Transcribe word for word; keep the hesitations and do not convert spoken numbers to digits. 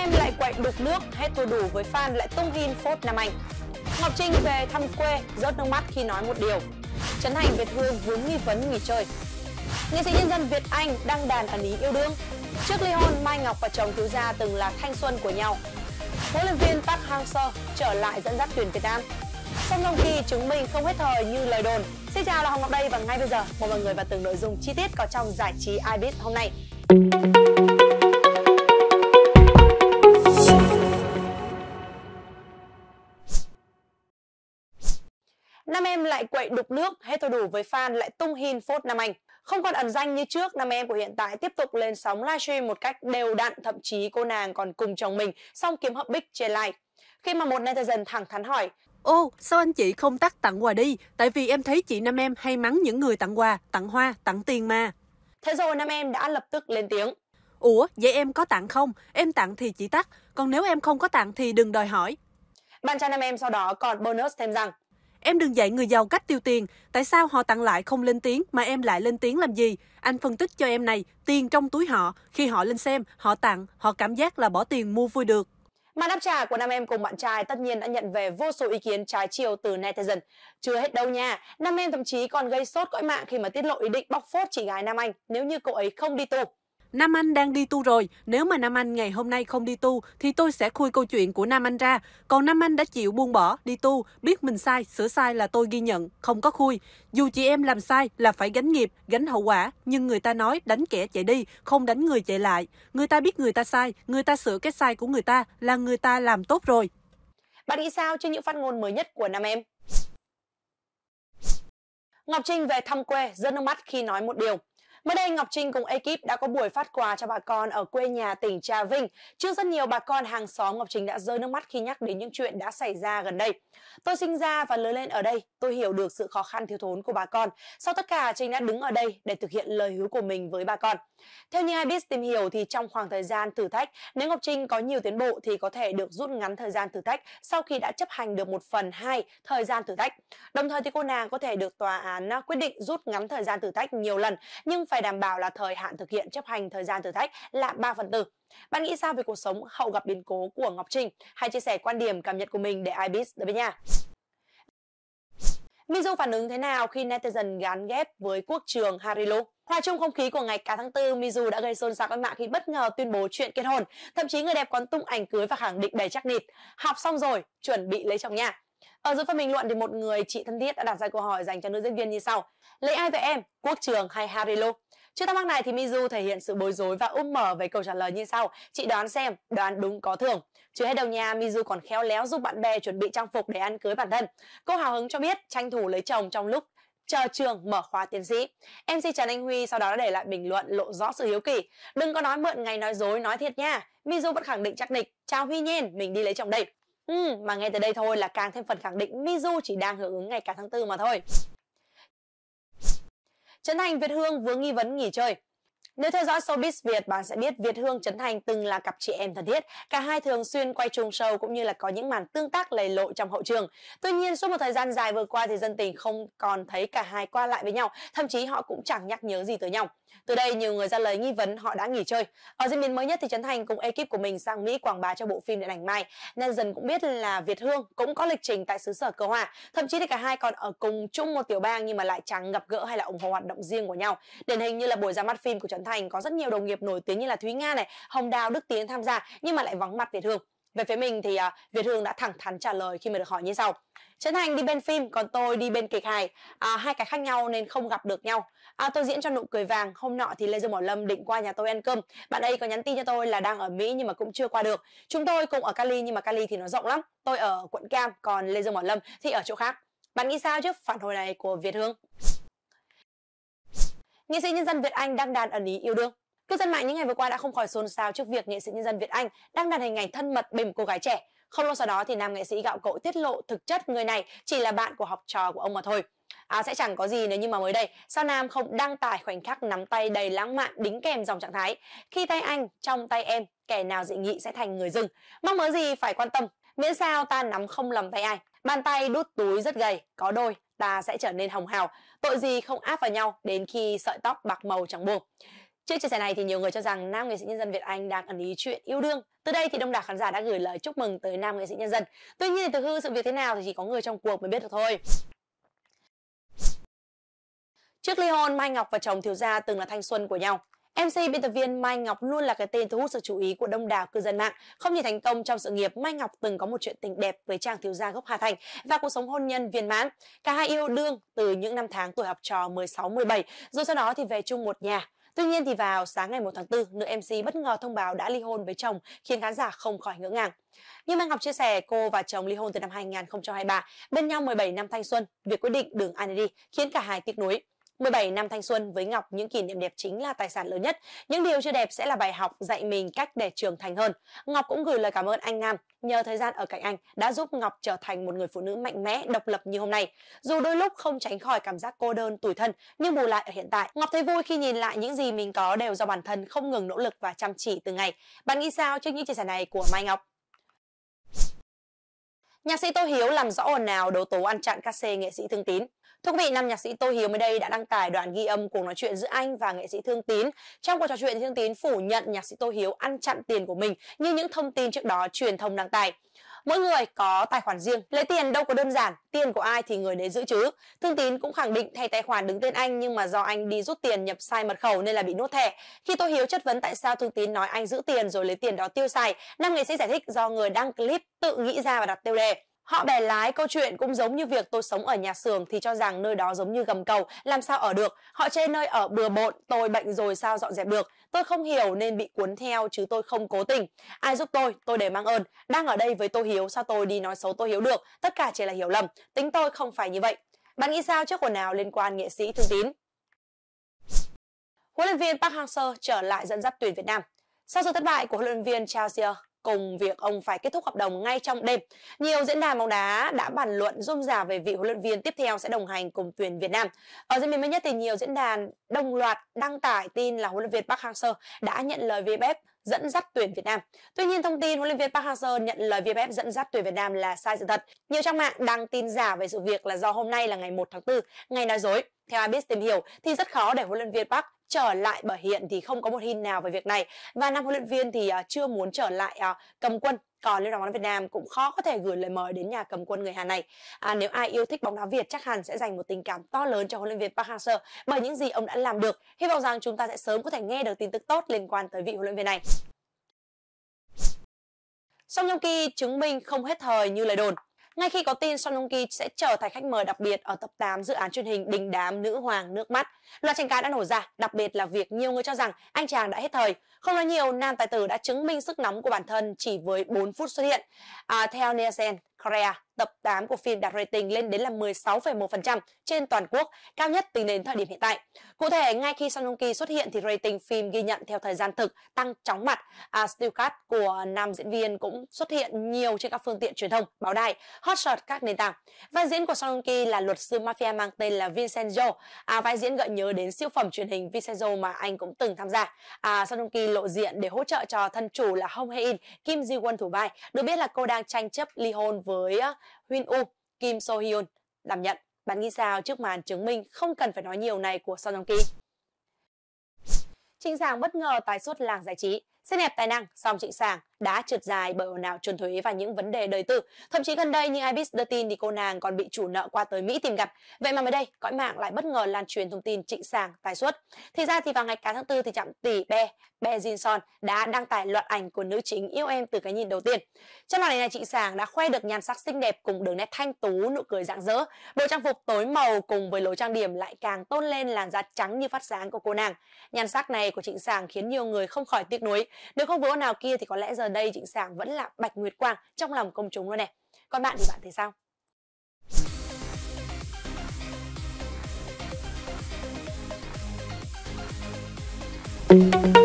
Em lại quậy đục nước, hết thua đủ với fan lại tung hin phốt Nam Anh. Ngọc Trinh về thăm quê, rớt nước mắt khi nói một điều. Trấn Thành Việt Hương vướng nghi vấn nghỉ chơi. Nghệ sĩ nhân dân Việt Anh đăng đàn ẩn ý yêu đương. Trước ly hôn, Mai Ngọc và chồng thiếu gia từng là thanh xuân của nhau. Huấn luyện viên Park Hang-seo trở lại dẫn dắt tuyển Việt Nam. Song Joong Ki chứng minh không hết thời như lời đồn. Xin chào là Hồng Ngọc đây, và ngay bây giờ mời mọi người vào từng nội dung chi tiết có trong giải trí iBiz hôm nay. Nam Em lại quậy đục nước, hết thôi đủ với fan lại tung hin phốt Nam Anh. Không còn ẩn danh như trước, Nam Em của hiện tại tiếp tục lên sóng livestream một cách đều đặn, thậm chí cô nàng còn cùng chồng mình xong kiếm hợp bích trên live. Khi mà một netizen thẳng thắn hỏi: "Ô, oh, sao anh chị không tắt tặng quà đi? Tại vì em thấy chị Nam Em hay mắng những người tặng quà, tặng hoa, tặng tiền mà." Thế rồi Nam Em đã lập tức lên tiếng: "Ủa, vậy em có tặng không? Em tặng thì chị tắt, còn nếu em không có tặng thì đừng đòi hỏi." Bạn trai Nam Em sau đó còn bonus thêm rằng: "Em đừng dạy người giàu cách tiêu tiền, tại sao họ tặng lại không lên tiếng mà em lại lên tiếng làm gì? Anh phân tích cho em này, tiền trong túi họ, khi họ lên xem, họ tặng, họ cảm giác là bỏ tiền mua vui được." Mà đáp trả của Nam Em cùng bạn trai tất nhiên đã nhận về vô số ý kiến trái chiều từ netizen. Chưa hết đâu nha, Nam Em thậm chí còn gây sốt cõi mạng khi mà tiết lộ ý định bóc phốt chị gái Nam Anh nếu như cô ấy không đi tu. Nam Anh đang đi tu rồi, nếu mà Nam Anh ngày hôm nay không đi tu thì tôi sẽ khui câu chuyện của Nam Anh ra. Còn Nam Anh đã chịu buông bỏ, đi tu, biết mình sai, sửa sai là tôi ghi nhận, không có khui. Dù chị em làm sai là phải gánh nghiệp, gánh hậu quả, nhưng người ta nói đánh kẻ chạy đi, không đánh người chạy lại. Người ta biết người ta sai, người ta sửa cái sai của người ta là người ta làm tốt rồi. Bạn nghĩ sao trên những phát ngôn mới nhất của Nam Em? Ngọc Trinh về thăm quê, rớt nước mắt khi nói một điều. Mới đây, Ngọc Trinh cùng ekip đã có buổi phát quà cho bà con ở quê nhà tỉnh Trà Vinh. Trước rất nhiều bà con hàng xóm, Ngọc Trinh đã rơi nước mắt khi nhắc đến những chuyện đã xảy ra gần đây. "Tôi sinh ra và lớn lên ở đây, tôi hiểu được sự khó khăn thiếu thốn của bà con. Sau tất cả, Trinh đã đứng ở đây để thực hiện lời hứa của mình với bà con." Theo như iBiz tìm hiểu thì trong khoảng thời gian thử thách, nếu Ngọc Trinh có nhiều tiến bộ thì có thể được rút ngắn thời gian thử thách sau khi đã chấp hành được một phần hai thời gian thử thách. Đồng thời thì cô nàng có thể được tòa án quyết định rút ngắn thời gian thử thách nhiều lần, nhưng phải đảm bảo là thời hạn thực hiện chấp hành thời gian thử thách là ba phần tư. Bạn nghĩ sao về cuộc sống hậu gặp biến cố của Ngọc Trinh? Hãy chia sẻ quan điểm cảm nhận của mình để iBiz được biết nha. Midu phản ứng thế nào khi netizen gán ghép với Quốc Trường, Harry Lu? Hòa chung không khí của ngày cá tháng tư, Midu đã gây xôn xao trên mạng khi bất ngờ tuyên bố chuyện kết hôn. Thậm chí người đẹp còn tung ảnh cưới và khẳng định đầy chắc nịt: "Học xong rồi, chuẩn bị lấy chồng nha." Ở dưới phần bình luận thì một người chị thân thiết đã đặt ra câu hỏi dành cho nữ diễn viên như sau: "Lấy ai về em, Quốc Trường hay Harry Lu?" Trước thắc mắc này thì Midu thể hiện sự bối rối và úp mở về câu trả lời như sau: "Chị đoán xem, đoán đúng có thưởng." Chưa hết đầu nha, Midu còn khéo léo giúp bạn bè chuẩn bị trang phục để ăn cưới bản thân. Cô hào hứng cho biết tranh thủ lấy chồng trong lúc chờ trường mở khóa tiến sĩ. em xê Trần Anh Huy sau đó đã để lại bình luận lộ rõ sự hiếu kỳ: "Đừng có nói mượn ngày nói dối, nói thiệt nha." Midu vẫn khẳng định chắc nịch: "Chào Huy Nhiên, mình đi lấy chồng đây." Ừ, mà nghe từ đây thôi là càng thêm phần khẳng định Midu chỉ đang hưởng ứng ngày cả tháng tư mà thôi. Trấn Thành Việt Hương vướng nghi vấn nghỉ chơi. Nếu theo dõi showbiz Việt, bạn sẽ biết Việt Hương Trấn Thành từng là cặp chị em thân thiết. Cả hai thường xuyên quay chung show cũng như là có những màn tương tác lầy lội trong hậu trường. Tuy nhiên, suốt một thời gian dài vừa qua thì dân tình không còn thấy cả hai qua lại với nhau, thậm chí họ cũng chẳng nhắc nhớ gì tới nhau. Từ đây, nhiều người ra lời nghi vấn họ đã nghỉ chơi. Ở diễn biến mới nhất thì Trấn Thành cùng ekip của mình sang Mỹ quảng bá cho bộ phim điện ảnh Mai. Nên dần cũng biết là Việt Hương cũng có lịch trình tại xứ sở Cơ Hoa. Thậm chí thì cả hai còn ở cùng chung một tiểu bang nhưng mà lại chẳng gặp gỡ hay là ủng hộ hoạt động riêng của nhau. Điển hình như là buổi ra mắt phim của Trấn Thành có rất nhiều đồng nghiệp nổi tiếng như là Thúy Nga này, Hồng Đào, Đức Tiến tham gia nhưng mà lại vắng mặt Việt Hương. Về phía mình thì à, Việt Hương đã thẳng thắn trả lời khi mà được hỏi như sau: "Trấn Thành đi bên phim, còn tôi đi bên kịch hài, à, hai cái khác nhau nên không gặp được nhau. À, tôi diễn cho Nụ Cười Vàng, hôm nọ thì Lê Dương Bảo Lâm định qua nhà tôi ăn cơm. Bạn ấy có nhắn tin cho tôi là đang ở Mỹ nhưng mà cũng chưa qua được. Chúng tôi cùng ở Cali nhưng mà Cali thì nó rộng lắm, tôi ở quận Cam, còn Lê Dương Bảo Lâm thì ở chỗ khác." Bạn nghĩ sao trước phản hồi này của Việt Hương? Nghệ sĩ nhân dân Việt Anh đăng đàn ẩn ý yêu đương. Cư dân mạng những ngày vừa qua đã không khỏi xôn xao trước việc nghệ sĩ nhân dân Việt Anh đăng đàn hình ảnh thân mật bên một cô gái trẻ. Không lâu sau đó thì nam nghệ sĩ gạo cội tiết lộ thực chất người này chỉ là bạn của học trò của ông mà thôi. À, sẽ chẳng có gì nếu như mà mới đây sao nam không đăng tải khoảnh khắc nắm tay đầy lãng mạn đính kèm dòng trạng thái: "Khi tay anh, trong tay em, kẻ nào dị nghị sẽ thành người dưng. Mong mớ gì phải quan tâm, miễn sao ta nắm không lầm tay ai. Bàn tay đút túi rất gầy, có đôi ta sẽ trở nên hồng hào. Tội gì không áp vào nhau đến khi sợi tóc bạc màu chẳng buông." Trước chia sẻ này thì nhiều người cho rằng nam nghệ sĩ nhân dân Việt Anh đang ẩn ý chuyện yêu đương. Từ đây thì đông đảo khán giả đã gửi lời chúc mừng tới nam nghệ sĩ nhân dân. Tuy nhiên thực hư sự việc thế nào thì chỉ có người trong cuộc mới biết được thôi. Trước ly hôn, Mai Ngọc và chồng thiếu gia từng là thanh xuân của nhau. em xê biên tập viên Mai Ngọc luôn là cái tên thu hút sự chú ý của đông đảo cư dân mạng. Không chỉ thành công trong sự nghiệp, Mai Ngọc từng có một chuyện tình đẹp với chàng thiếu gia gốc Hà Thành và cuộc sống hôn nhân viên mãn. Cả hai yêu đương từ những năm tháng tuổi học trò mười sáu mười bảy, rồi sau đó thì về chung một nhà. Tuy nhiên thì vào sáng ngày một tháng tư, nữ em xê bất ngờ thông báo đã ly hôn với chồng, khiến khán giả không khỏi ngỡ ngàng. Như Mai Ngọc chia sẻ, cô và chồng ly hôn từ năm hai nghìn không trăm hai mươi ba, bên nhau mười bảy năm thanh xuân. Việc quyết định đường ai nấy đi khiến cả hai tiếc nuối. mười bảy năm thanh xuân với Ngọc, những kỷ niệm đẹp chính là tài sản lớn nhất. Những điều chưa đẹp sẽ là bài học dạy mình cách để trưởng thành hơn. Ngọc cũng gửi lời cảm ơn anh Nam, nhờ thời gian ở cạnh anh đã giúp Ngọc trở thành một người phụ nữ mạnh mẽ, độc lập như hôm nay. Dù đôi lúc không tránh khỏi cảm giác cô đơn, tủi thân, nhưng bù lại ở hiện tại, Ngọc thấy vui khi nhìn lại những gì mình có đều do bản thân không ngừng nỗ lực và chăm chỉ từng ngày. Bạn nghĩ sao trước những chia sẻ này của Mai Ngọc? Nhạc sĩ Tô Hiếu làm rõ ồn ào đấu tố ăn chặn các xê nghệ sĩ Thương Tín. Thưa quý vị, nam nhạc sĩ Tô Hiếu mới đây đã đăng tải đoạn ghi âm cuộc nói chuyện giữa anh và nghệ sĩ Thương Tín. Trong cuộc trò chuyện, Thương Tín phủ nhận nhạc sĩ Tô Hiếu ăn chặn tiền của mình như những thông tin trước đó truyền thông đăng tải. Mỗi người có tài khoản riêng, lấy tiền đâu có đơn giản, tiền của ai thì người đấy giữ chứ. Thương Tín cũng khẳng định thay tài khoản đứng tên anh nhưng mà do anh đi rút tiền nhập sai mật khẩu nên là bị nốt thẻ. Khi Tô Hiếu chất vấn tại sao Thương Tín nói anh giữ tiền rồi lấy tiền đó tiêu xài, nam nghệ sĩ giải thích do người đăng clip tự nghĩ ra và đặt tiêu đề. Họ bè lái câu chuyện cũng giống như việc tôi sống ở nhà xưởng thì cho rằng nơi đó giống như gầm cầu, làm sao ở được. Họ chê nơi ở bừa bộn, tôi bệnh rồi sao dọn dẹp được. Tôi không hiểu nên bị cuốn theo chứ tôi không cố tình. Ai giúp tôi, tôi đều mang ơn. Đang ở đây với Tô Hiếu, sao tôi đi nói xấu Tô Hiếu được. Tất cả chỉ là hiểu lầm, tính tôi không phải như vậy. Bạn nghĩ sao trước ồn ào liên quan nghệ sĩ Thương Tín? Huấn luyện viên Park Hang-seo trở lại dẫn dắt tuyển Việt Nam. Sau sự thất bại của huấn luyện viên Chelsea, cùng việc ông phải kết thúc hợp đồng ngay trong đêm, nhiều diễn đàn bóng đá đã bàn luận rôm rả về vị huấn luyện viên tiếp theo sẽ đồng hành cùng tuyển Việt Nam. Ở diễn biến mới nhất thì nhiều diễn đàn đồng loạt đăng tải tin là huấn luyện viên Park Hang-seo đã nhận lời vê ép ép dẫn dắt tuyển Việt Nam. Tuy nhiên, thông tin huấn luyện viên Park Hang-seo nhận lời vê ép ép dẫn dắt tuyển Việt Nam là sai sự thật. Nhiều trang mạng đăng tin giả về sự việc là do hôm nay là ngày một tháng tư, ngày nói dối. Theo iBiz tìm hiểu thì rất khó để huấn luyện viên Park trở lại bởi hiện thì không có một tin nào về việc này và nam huấn luyện viên thì chưa muốn trở lại cầm quân. Còn Liên đoàn bóng đá Việt Nam cũng khó có thể gửi lời mời đến nhà cầm quân người Hàn này. À, nếu ai yêu thích bóng đá Việt chắc hẳn sẽ dành một tình cảm to lớn cho huấn luyện viên Park Hang-seo bởi những gì ông đã làm được. Hy vọng rằng chúng ta sẽ sớm có thể nghe được tin tức tốt liên quan tới vị huấn luyện viên này. Song Joong Ki chứng minh không hết thời như lời đồn. Ngay khi có tin Song Joong Ki sẽ trở thành khách mời đặc biệt ở tập tám dự án truyền hình đình đám Nữ Hoàng Nước Mắt, loạt tranh cãi đã nổ ra, đặc biệt là việc nhiều người cho rằng anh chàng đã hết thời. Không nói nhiều, nam tài tử đã chứng minh sức nóng của bản thân chỉ với bốn phút xuất hiện. À, theo Nielsen Korea, tập tám của phim đạt rating lên đến là mười sáu phẩy một phần trăm trên toàn quốc, cao nhất tính đến thời điểm hiện tại. Cụ thể, ngay khi Song Joong Ki xuất hiện thì rating phim ghi nhận theo thời gian thực tăng chóng mặt. À, Still Cut của nam diễn viên cũng xuất hiện nhiều trên các phương tiện truyền thông, báo đài, hot shot các nền tảng. Vai diễn của Song Joong Ki là luật sư mafia mang tên là Vincenzo. À, vai diễn gợi nhớ đến siêu phẩm truyền hình Vincenzo mà anh cũng từng tham gia. À, Song Joong Ki lộ diện để hỗ trợ cho thân chủ là Hong Hae In, Kim Ji Won thủ vai. Được biết là cô đang tranh chấp ly hôn với Huyên U, Kim So-hyun đảm nhận. Bạn nghĩ sao trước màn chứng minh không cần phải nói nhiều này của Song Joong Ki? Trịnh Sảng bất ngờ tái xuất làng giải trí. Xinh đẹp tài năng, song Trịnh Sảng đã trượt dài bởi ồn ào trốn thuế và những vấn đề đời tư. Thậm chí gần đây như iBiz đưa tin thì cô nàng còn bị chủ nợ qua tới Mỹ tìm gặp. Vậy mà mới đây, cõi mạng lại bất ngờ lan truyền thông tin Trịnh Sảng tái xuất. Thì ra thì vào ngày cá tháng tư thì trạm tỷ Be, Be Jinson đã đăng tải loạt ảnh của nữ chính yêu em từ cái nhìn đầu tiên. Trong loạt này, Trịnh Sảng đã khoe được nhan sắc xinh đẹp cùng đường nét thanh tú, nụ cười rạng rỡ. Bộ trang phục tối màu cùng với lối trang điểm lại càng tôn lên làn da trắng như phát sáng của cô nàng. Nhan sắc này của Trịnh Sảng khiến nhiều người không khỏi tiếc nuối. Nếu không vướng nào kia thì có lẽ giờ đây Trịnh Sảng vẫn là bạch nguyệt quang trong lòng công chúng luôn nè. Còn bạn thì bạn thấy sao?